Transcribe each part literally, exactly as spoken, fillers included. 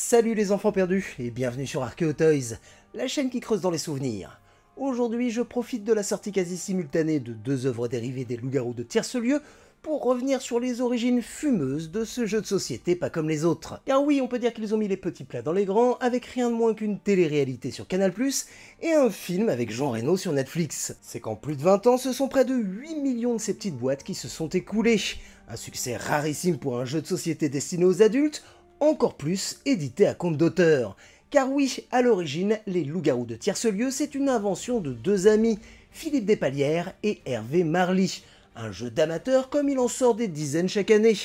Salut les enfants perdus et bienvenue sur Arkeo Toys, la chaîne qui creuse dans les souvenirs. Aujourd'hui, je profite de la sortie quasi simultanée de deux œuvres dérivées des loups-garous de Thiercelieux pour revenir sur les origines fumeuses de ce jeu de société pas comme les autres. Car oui, on peut dire qu'ils ont mis les petits plats dans les grands avec rien de moins qu'une télé-réalité sur Canal plus, et un film avec Jean Reno sur Netflix. C'est qu'en plus de vingt ans, ce sont près de huit millions de ces petites boîtes qui se sont écoulées. Un succès rarissime pour un jeu de société destiné aux adultes, encore plus édité à compte d'auteur. Car oui, à l'origine, les loups-garous de Thiercelieux, c'est une invention de deux amis, Philippe Despalières et Hervé Marly. Un jeu d'amateurs comme il en sort des dizaines chaque année.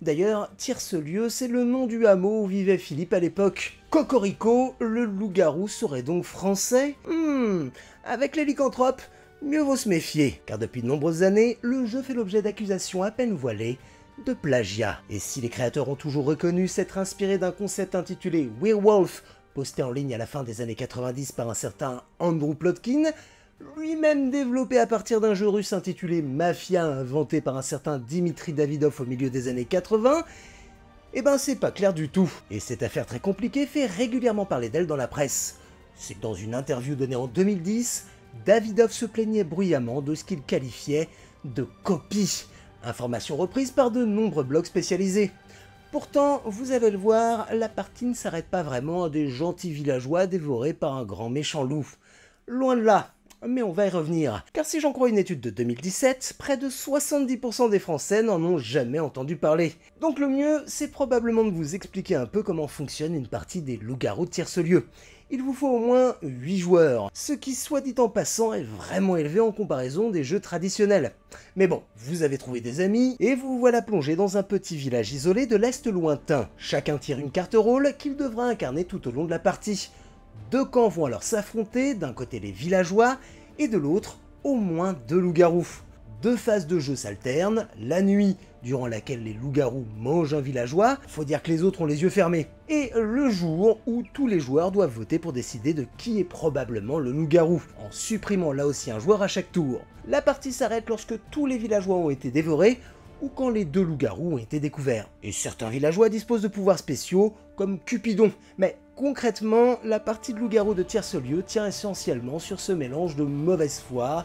D'ailleurs, Thiercelieux, c'est le nom du hameau où vivait Philippe à l'époque. Cocorico, le loup-garou serait donc français? Hmm, avec les lycanthropes, mieux vaut se méfier. Car depuis de nombreuses années, le jeu fait l'objet d'accusations à peine voilées de plagiat. Et si les créateurs ont toujours reconnu s'être inspirés d'un concept intitulé Werewolf, posté en ligne à la fin des années quatre-vingt-dix par un certain Andrew Plotkin, lui-même développé à partir d'un jeu russe intitulé Mafia inventé par un certain Dmitry Davidoff au milieu des années quatre-vingt, eh ben c'est pas clair du tout. Et cette affaire très compliquée fait régulièrement parler d'elle dans la presse. C'est que dans une interview donnée en deux mille dix, Davidoff se plaignait bruyamment de ce qu'il qualifiait de copie, information reprise par de nombreux blogs spécialisés. Pourtant, vous allez le voir, la partie ne s'arrête pas vraiment à des gentils villageois dévorés par un grand méchant loup. Loin de là, mais on va y revenir. Car si j'en crois une étude de deux mille dix-sept, près de soixante-dix pour cent des Français n'en ont jamais entendu parler. Donc le mieux, c'est probablement de vous expliquer un peu comment fonctionne une partie des loups-garous de Thiercelieux. Il vous faut au moins huit joueurs, ce qui, soit dit en passant, est vraiment élevé en comparaison des jeux traditionnels. Mais bon, vous avez trouvé des amis, et vous vous voilà plongé dans un petit village isolé de l'Est lointain. Chacun tire une carte rôle qu'il devra incarner tout au long de la partie. Deux camps vont alors s'affronter, d'un côté les villageois, et de l'autre, au moins deux loups-garous. Deux phases de jeu s'alternent, la nuit, durant laquelle les loups-garous mangent un villageois, faut dire que les autres ont les yeux fermés, et le jour où tous les joueurs doivent voter pour décider de qui est probablement le loup-garou, en supprimant là aussi un joueur à chaque tour. La partie s'arrête lorsque tous les villageois ont été dévorés, ou quand les deux loups-garous ont été découverts. Et certains villageois disposent de pouvoirs spéciaux, comme Cupidon, mais concrètement, la partie de loup-garou de Thiercelieux tient essentiellement sur ce mélange de mauvaise foi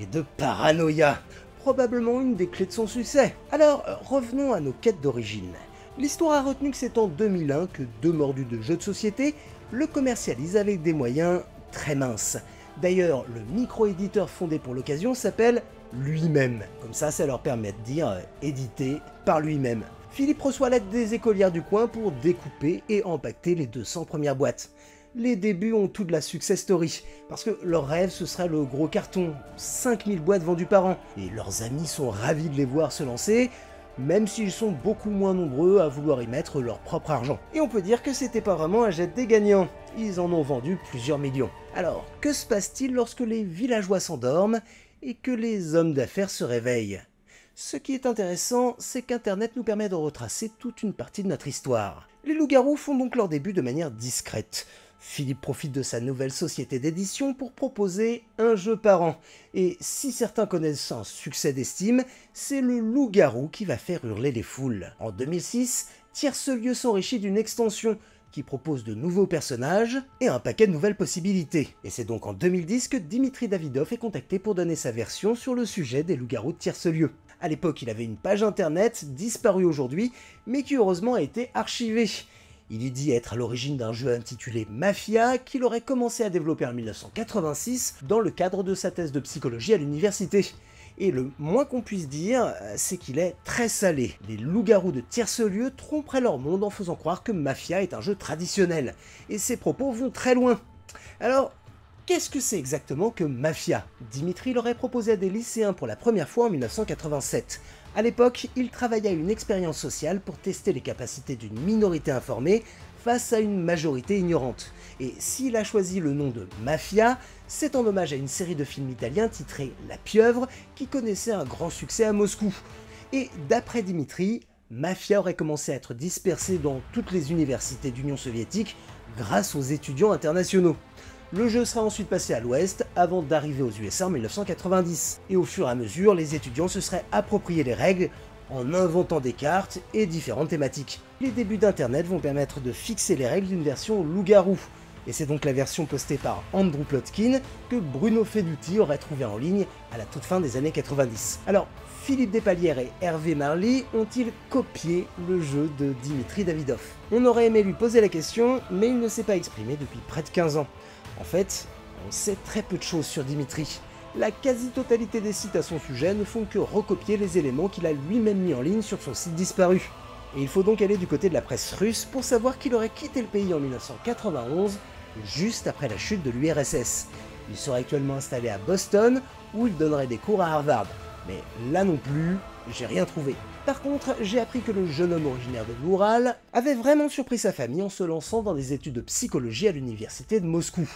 et de paranoïa, probablement une des clés de son succès. Alors, revenons à nos quêtes d'origine. L'histoire a retenu que c'est en deux mille un que deux mordus de jeux de société le commercialisent avec des moyens très minces. D'ailleurs, le micro-éditeur fondé pour l'occasion s'appelle lui-même. Comme ça, ça leur permet de dire euh, édité par lui-même. Philippe reçoit l'aide des écolières du coin pour découper et empaqueter les deux cents premières boîtes. Les débuts ont tout de la success story, parce que leur rêve ce serait le gros carton, cinq mille boîtes vendues par an. Et leurs amis sont ravis de les voir se lancer, même s'ils sont beaucoup moins nombreux à vouloir y mettre leur propre argent. Et on peut dire que c'était pas vraiment un jet des gagnants, ils en ont vendu plusieurs millions. Alors, que se passe-t-il lorsque les villageois s'endorment et que les hommes d'affaires se réveillent? Ce qui est intéressant, c'est qu'Internet nous permet de retracer toute une partie de notre histoire. Les loups-garous font donc leur début de manière discrète. Philippe profite de sa nouvelle société d'édition pour proposer un jeu par an. Et si certains connaissent un succès d'estime, c'est le loup-garou qui va faire hurler les foules. En deux mille six, Thiercelieux s'enrichit d'une extension qui propose de nouveaux personnages et un paquet de nouvelles possibilités. Et c'est donc en deux mille dix que Dmitry Davidoff est contacté pour donner sa version sur le sujet des loups-garous de Thiercelieux. À l'époque, il avait une page internet, disparue aujourd'hui, mais qui heureusement a été archivée. Il y dit être à l'origine d'un jeu intitulé Mafia, qu'il aurait commencé à développer en mille neuf cent quatre-vingt-six dans le cadre de sa thèse de psychologie à l'université. Et le moins qu'on puisse dire, c'est qu'il est très salé. Les loups-garous de Thiercelieux tromperaient leur monde en faisant croire que Mafia est un jeu traditionnel. Et ses propos vont très loin. Alors, qu'est-ce que c'est exactement que Mafia? Dimitri l'aurait proposé à des lycéens pour la première fois en mille neuf cent quatre-vingt-sept. À l'époque, il travaillait à une expérience sociale pour tester les capacités d'une minorité informée face à une majorité ignorante. Et s'il a choisi le nom de Mafia, c'est en hommage à une série de films italiens titrée La Pieuvre, qui connaissait un grand succès à Moscou. Et d'après Dimitri, Mafia aurait commencé à être dispersée dans toutes les universités d'Union soviétique grâce aux étudiants internationaux. Le jeu sera ensuite passé à l'Ouest, avant d'arriver aux U S A en mille neuf cent quatre-vingt-dix. Et au fur et à mesure, les étudiants se seraient appropriés les règles, en inventant des cartes et différentes thématiques. Les débuts d'Internet vont permettre de fixer les règles d'une version loup-garou, et c'est donc la version postée par Andrew Plotkin que Bruno Faidutti aurait trouvée en ligne à la toute fin des années quatre-vingt-dix. Alors, Philippe Despalières et Hervé Marly ont-ils copié le jeu de Dmitry Davidoff? On aurait aimé lui poser la question, mais il ne s'est pas exprimé depuis près de quinze ans. En fait, on sait très peu de choses sur Dimitri. La quasi-totalité des sites à son sujet ne font que recopier les éléments qu'il a lui-même mis en ligne sur son site disparu. Et il faut donc aller du côté de la presse russe pour savoir qu'il aurait quitté le pays en mille neuf cent quatre-vingt-onze, juste après la chute de l'U R S S. Il serait actuellement installé à Boston, où il donnerait des cours à Harvard. Mais là non plus, j'ai rien trouvé. Par contre, j'ai appris que le jeune homme originaire de l'Oural avait vraiment surpris sa famille en se lançant dans des études de psychologie à l'université de Moscou.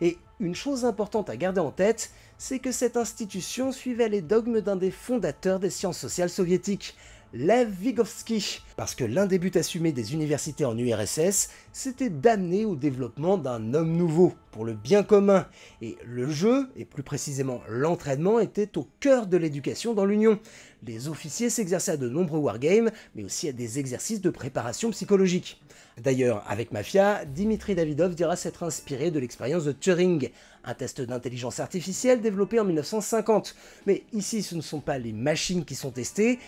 Et une chose importante à garder en tête, c'est que cette institution suivait les dogmes d'un des fondateurs des sciences sociales soviétiques, Lev Vygotsky, parce que l'un des buts assumés des universités en U R S S, c'était d'amener au développement d'un homme nouveau, pour le bien commun, et le jeu, et plus précisément l'entraînement, était au cœur de l'éducation dans l'Union. Les officiers s'exerçaient à de nombreux wargames, mais aussi à des exercices de préparation psychologique. D'ailleurs, avec Mafia, Dmitry Davidoff dira s'être inspiré de l'expérience de Turing, un test d'intelligence artificielle développé en mille neuf cent cinquante. Mais ici, ce ne sont pas les machines qui sont testées,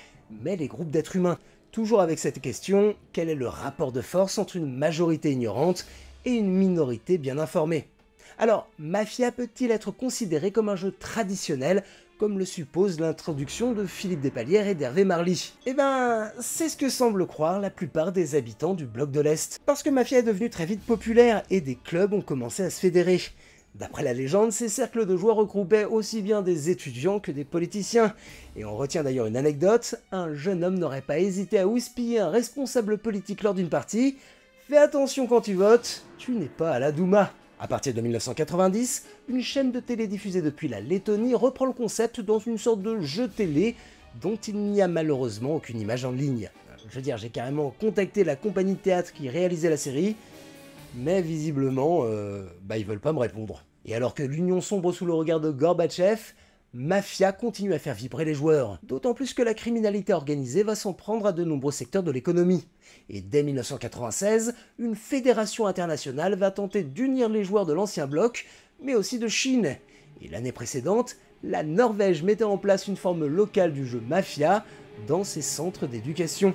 mais les groupes d'êtres humains. Toujours avec cette question, quel est le rapport de force entre une majorité ignorante et une minorité bien informée? Alors, Mafia peut-il être considéré comme un jeu traditionnel, comme le suppose l'introduction de Philippe Despalières et d'Hervé Marly? Eh ben, c'est ce que semble croire la plupart des habitants du bloc de l'Est, parce que Mafia est devenu très vite populaire et des clubs ont commencé à se fédérer. D'après la légende, ces cercles de joueurs regroupaient aussi bien des étudiants que des politiciens. Et on retient d'ailleurs une anecdote, un jeune homme n'aurait pas hésité à houspiller un responsable politique lors d'une partie. Fais attention quand tu votes, tu n'es pas à la Douma. À partir de mille neuf cent quatre-vingt-dix, une chaîne de télé diffusée depuis la Lettonie reprend le concept dans une sorte de jeu télé dont il n'y a malheureusement aucune image en ligne. Je veux dire, j'ai carrément contacté la compagnie de théâtre qui réalisait la série, mais visiblement, euh, bah ils veulent pas me répondre. Et alors que l'Union sombre sous le regard de Gorbatchev, Mafia continue à faire vibrer les joueurs. D'autant plus que la criminalité organisée va s'en prendre à de nombreux secteurs de l'économie. Et dès mille neuf cent quatre-vingt-seize, une fédération internationale va tenter d'unir les joueurs de l'ancien bloc, mais aussi de Chine. Et l'année précédente, la Norvège mettait en place une forme locale du jeu Mafia dans ses centres d'éducation.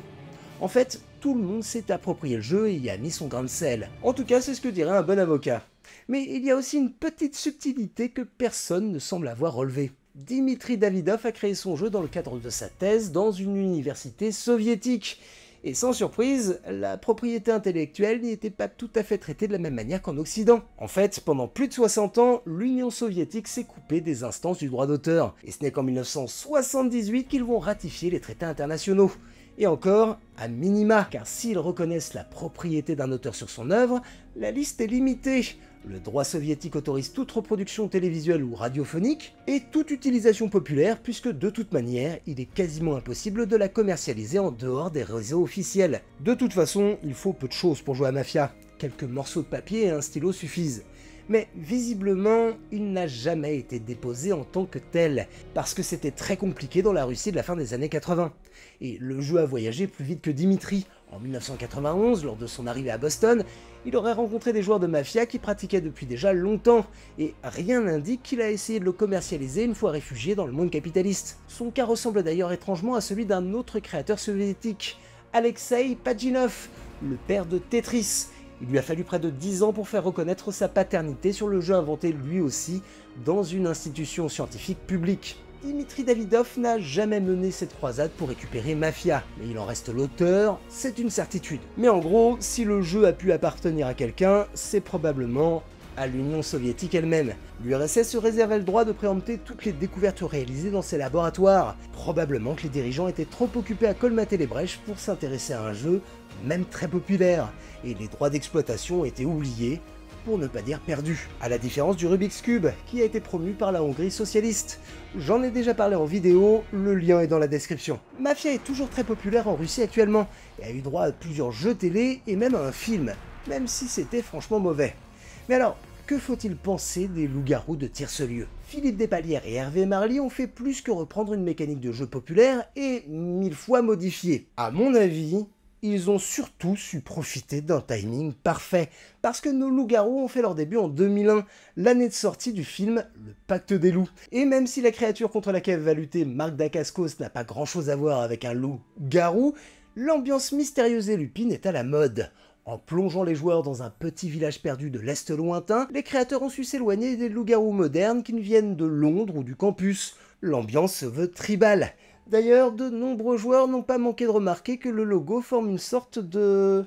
En fait, tout le monde s'est approprié le jeu et y a mis son grain de sel. En tout cas, c'est ce que dirait un bon avocat. Mais il y a aussi une petite subtilité que personne ne semble avoir relevée. Dmitry Davidoff a créé son jeu dans le cadre de sa thèse dans une université soviétique. Et sans surprise, la propriété intellectuelle n'y était pas tout à fait traitée de la même manière qu'en Occident. En fait, pendant plus de soixante ans, l'Union soviétique s'est coupée des instances du droit d'auteur. Et ce n'est qu'en mille neuf cent soixante-dix-huit qu'ils vont ratifier les traités internationaux. Et encore, à minima, car s'ils reconnaissent la propriété d'un auteur sur son œuvre, la liste est limitée. Le droit soviétique autorise toute reproduction télévisuelle ou radiophonique, et toute utilisation populaire, puisque de toute manière, il est quasiment impossible de la commercialiser en dehors des réseaux officiels. De toute façon, il faut peu de choses pour jouer à Mafia. Quelques morceaux de papier et un stylo suffisent. Mais visiblement, il n'a jamais été déposé en tant que tel, parce que c'était très compliqué dans la Russie de la fin des années quatre-vingt. Et le jeu a voyagé plus vite que Dimitri. En mille neuf cent quatre-vingt-onze, lors de son arrivée à Boston, il aurait rencontré des joueurs de Mafia qui pratiquaient depuis déjà longtemps, et rien n'indique qu'il a essayé de le commercialiser une fois réfugié dans le monde capitaliste. Son cas ressemble d'ailleurs étrangement à celui d'un autre créateur soviétique, Alexey Pajitnov, le père de Tetris. Il lui a fallu près de dix ans pour faire reconnaître sa paternité sur le jeu inventé lui aussi dans une institution scientifique publique. Dmitry Davidoff n'a jamais mené cette croisade pour récupérer Mafia, mais il en reste l'auteur, c'est une certitude. Mais en gros, si le jeu a pu appartenir à quelqu'un, c'est probablement à l'Union soviétique elle-même. L'U R S S se réservait le droit de préempter toutes les découvertes réalisées dans ses laboratoires. Probablement que les dirigeants étaient trop occupés à colmater les brèches pour s'intéresser à un jeu, même très populaire, et les droits d'exploitation étaient oubliés, pour ne pas dire perdus. À la différence du Rubik's Cube, qui a été promu par la Hongrie socialiste. J'en ai déjà parlé en vidéo, le lien est dans la description. Mafia est toujours très populaire en Russie actuellement, et a eu droit à plusieurs jeux télé et même à un film, même si c'était franchement mauvais. Mais alors, Que faut-il penser des loups-garous de Thiercelieux? Philippe Despalières et Hervé Marly ont fait plus que reprendre une mécanique de jeu populaire et mille fois modifiée. À mon avis, ils ont surtout su profiter d'un timing parfait, parce que nos loups-garous ont fait leur début en deux mille un, l'année de sortie du film Le Pacte des Loups. Et même si la créature contre laquelle va lutter Marc Dacascos n'a pas grand-chose à voir avec un loup-garou, l'ambiance mystérieuse et lupine est à la mode. En plongeant les joueurs dans un petit village perdu de l'Est lointain, les créateurs ont su s'éloigner des loups-garous modernes qui ne viennent de Londres ou du campus. L'ambiance se veut tribale. D'ailleurs, de nombreux joueurs n'ont pas manqué de remarquer que le logo forme une sorte de...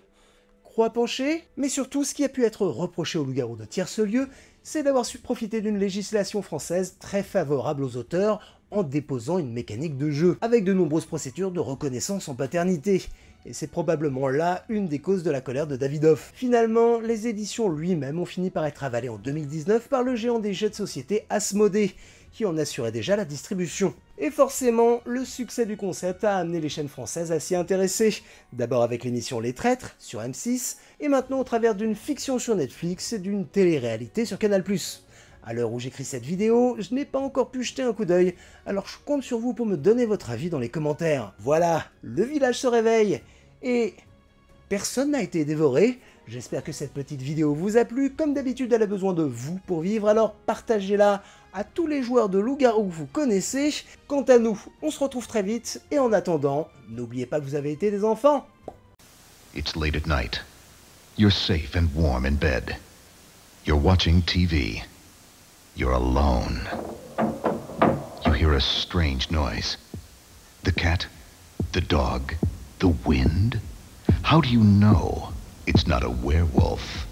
croix penchée. Mais surtout, ce qui a pu être reproché aux loups-garous de Thiercelieux, c'est d'avoir su profiter d'une législation française très favorable aux auteurs en déposant une mécanique de jeu, avec de nombreuses procédures de reconnaissance en paternité. Et c'est probablement là une des causes de la colère de Davidoff. Finalement, les éditions lui-même ont fini par être avalées en deux mille dix-neuf par le géant des jeux de société Asmodee, qui en assurait déjà la distribution. Et forcément, le succès du concept a amené les chaînes françaises à s'y intéresser, d'abord avec l'émission Les Traîtres sur M six, et maintenant au travers d'une fiction sur Netflix et d'une télé-réalité sur Canal plus. À l'heure où j'écris cette vidéo, je n'ai pas encore pu jeter un coup d'œil, alors je compte sur vous pour me donner votre avis dans les commentaires. Voilà, le village se réveille et personne n'a été dévoré. J'espère que cette petite vidéo vous a plu. Comme d'habitude, elle a besoin de vous pour vivre, alors partagez-la à tous les joueurs de loup-garou que vous connaissez. Quant à nous, on se retrouve très vite et en attendant, n'oubliez pas que vous avez été des enfants. It's late at night. You're safe and warm in bed. You're watching T V. You're alone. You hear a strange noise. The cat, the dog, the wind. How do you know it's not a werewolf?